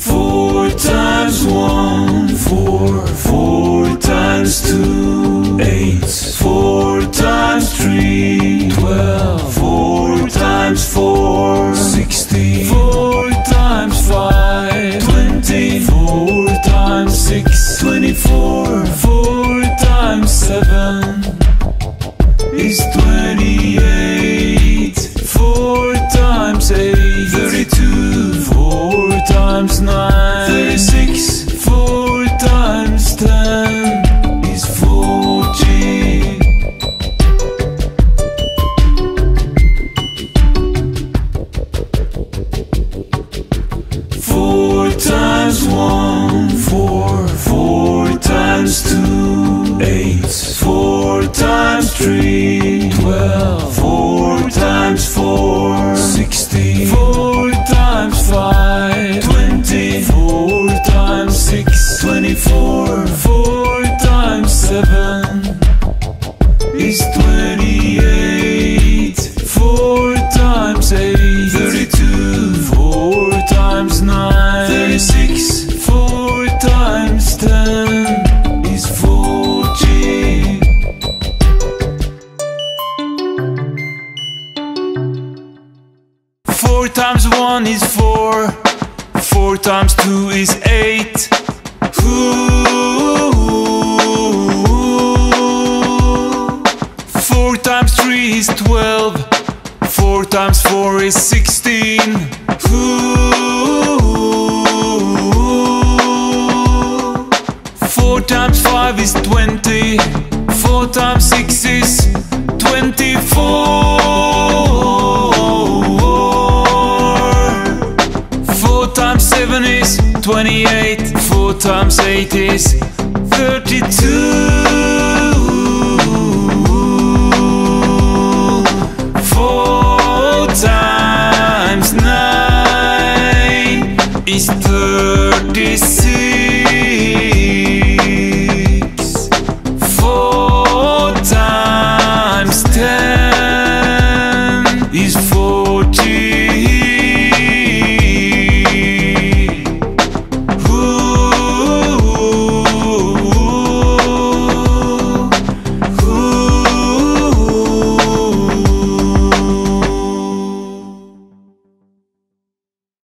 Four times one, four. Four times two, eight. Four times three, 12. Four times four, 16. Four times five, 20. Four times six, 24. Four times seven is 28. Four times eight, 32. Four times nine, 36. Four times 10 is 40. Four times one, four. Four times two, eight. Four times three, 12. Four times four, 16. Four times five, 20. Four times six, 24. Four times seven is 28. Four times eight, 32. Four times nine, 36. Four times 10 is 40. Four times one is four. Four times two is eight. Ooh. Four times three is 12. Four times four is 16. Ooh. Four times five is 20. Four times six is 24. 7 is 28, 4 times 8 is 32.